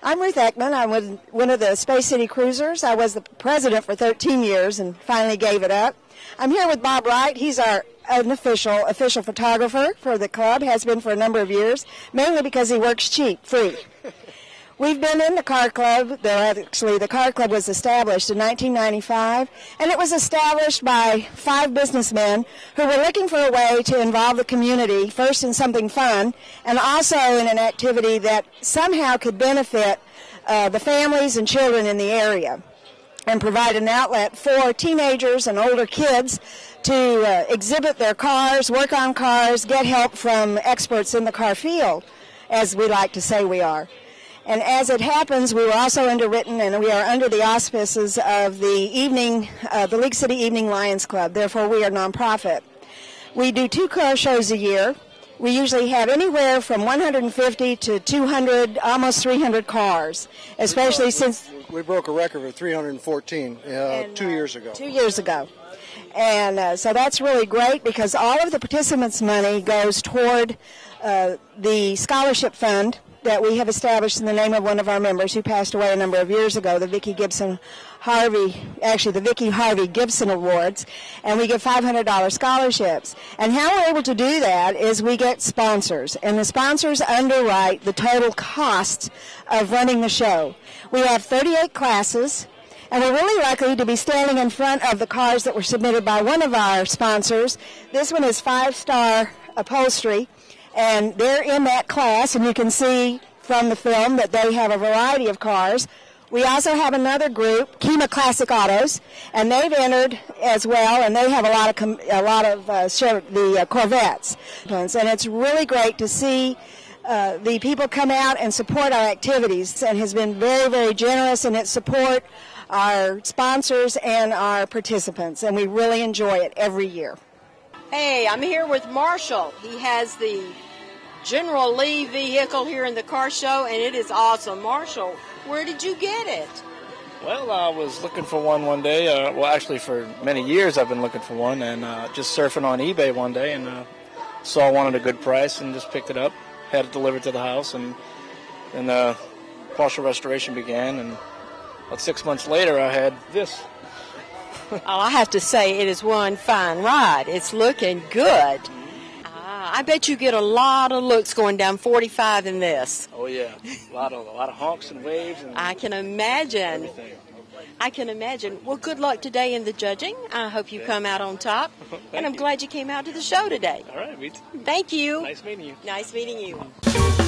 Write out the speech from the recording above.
I'm Ruth Eckman. I'm with one of the Space City Cruisers. I was the president for 13 years and finally gave it up. I'm here with Bob Wright. He's our official photographer for the club, has been for a number of years, mainly because he works cheap, free. We've been in the car club. Actually, the car club was established in 1995, and it was established by 5 businessmen who were looking for a way to involve the community, first in something fun, and also in an activity that somehow could benefit the families and children in the area and provide an outlet for teenagers and older kids to exhibit their cars, work on cars, get help from experts in the car field, as we like to say we are. And as it happens, we were also underwritten, and we are under the auspices of the League City Evening Lions Club. Therefore, we are nonprofit. We do 2 car shows a year. We usually have anywhere from 150 to 200, almost 300 cars, especially since we broke a record of 314 2 years ago. 2 years ago. And so that's really great because all of the participants' money goes toward the scholarship fund that we have established in the name of one of our members who passed away a number of years ago, the Vicki Harvey Gibson Awards, and we give $500 scholarships. And how we're able to do that is we get sponsors, and the sponsors underwrite the total cost of running the show. We have 38 classes, and we're really likely to be standing in front of the cars that were submitted by one of our sponsors. This one is Five Star Upholstery, and they're in that class, and you can see from the film that they have a variety of cars. We also have another group, Chima Classic Autos, and they've entered as well, and they have a lot of the Corvettes. And it's really great to see the people come out and support our activities, and has been very, very generous in its support, our sponsors and our participants, and we really enjoy it every year. Hey, I'm here with Marshall. He has the General Lee vehicle here in the car show, and it is awesome. Marshall, where did you get it? Well, I was looking for one day. Well, actually, for many years I've been looking for one, and just surfing on eBay one day and saw one at a good price and just picked it up, had it delivered to the house, and then partial restoration began, and about 6 months later I had this. Oh, I have to say, it is one fine ride. It's looking good. I bet you get a lot of looks going down 45 in this. Oh yeah, a lot of honks and waves. And I can imagine. Everything. I can imagine. Well, good luck today in the judging. I hope you come out on top, and I'm glad you came out to the show today. All right, me too. Thank you. Nice meeting you. Nice meeting you.